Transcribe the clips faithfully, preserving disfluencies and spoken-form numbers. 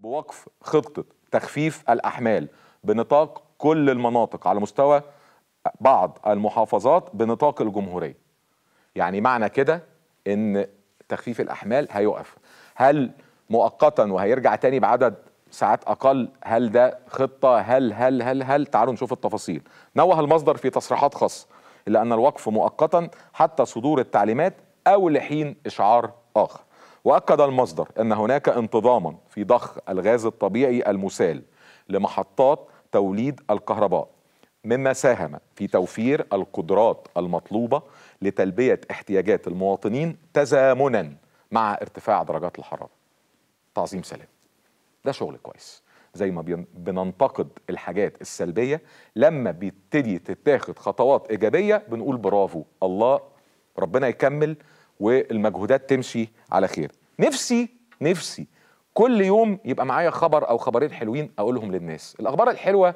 بوقف خطة تخفيف الأحمال بنطاق كل المناطق على مستوى بعض المحافظات بنطاق الجمهورية. يعني معنى كده إن تخفيف الأحمال هيقف. هل مؤقتا وهيرجع تاني بعدد ساعات أقل؟ هل ده خطة؟ هل هل هل هل تعالوا نشوف التفاصيل. نوه المصدر في تصريحات خاصة إلا أن الوقف مؤقتا حتى صدور التعليمات أو لحين إشعار آخر. وأكد المصدر أن هناك انتظاما في ضخ الغاز الطبيعي المسال لمحطات توليد الكهرباء، مما ساهم في توفير القدرات المطلوبة لتلبية احتياجات المواطنين تزامنا مع ارتفاع درجات الحرارة. تعظيم سلام، ده شغل كويس. زي ما بننتقد الحاجات السلبية، لما بيبتدي تتاخد خطوات إيجابية بنقول برافو، الله، ربنا يكمل والمجهودات تمشي على خير. نفسي نفسي كل يوم يبقى معايا خبر أو خبرين حلوين أقولهم للناس. الأخبار الحلوة،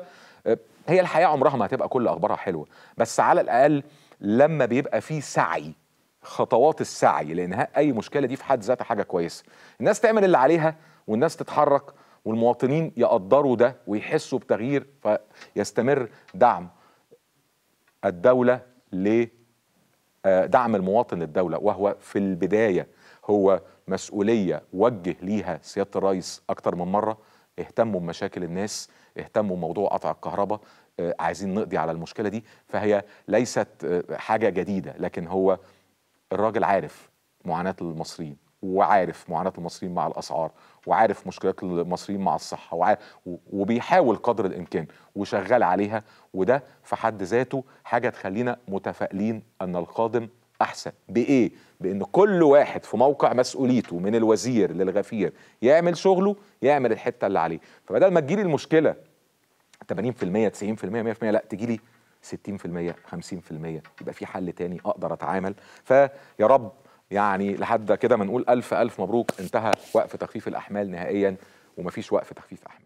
هي الحياة عمرها ما هتبقى كل أخبارها حلوة، بس على الأقل لما بيبقى فيه سعي، خطوات السعي لإنهاء أي مشكلة دي في حد ذاتها حاجة كويسة. الناس تعمل اللي عليها والناس تتحرك والمواطنين يقدروا ده ويحسوا بتغيير، فيستمر دعم الدولة لدعم المواطن للدولة، وهو في البداية هو مسؤولية وجه ليها سيادة الرئيس أكتر من مرة. اهتموا بمشاكل الناس، اهتموا بموضوع قطع الكهرباء، عايزين نقضي على المشكلة دي. فهي ليست حاجة جديدة، لكن هو الراجل عارف معاناة المصريين، وعارف معاناة المصريين مع الأسعار، وعارف مشكلات المصريين مع الصحة، وعارف وبيحاول قدر الإمكان وشغال عليها. وده في حد ذاته حاجة تخلينا متفائلين أن القادم أحسن. بإيه؟ بأن كل واحد في موقع مسؤوليته من الوزير للغفير يعمل شغله، يعمل الحتة اللي عليه. فبدل ما تجيلي المشكلة ثمانين بالمئة، تسعين بالمئة، مئة بالمئة، لا تجيلي ستين بالمئة، خمسين بالمئة، يبقى في حل تاني أقدر أتعامل. فيا رب يعني لحد كده ما نقول ألف ألف مبروك، انتهى وقف تخفيف الأحمال نهائيا ومفيش وقف تخفيف أحمال.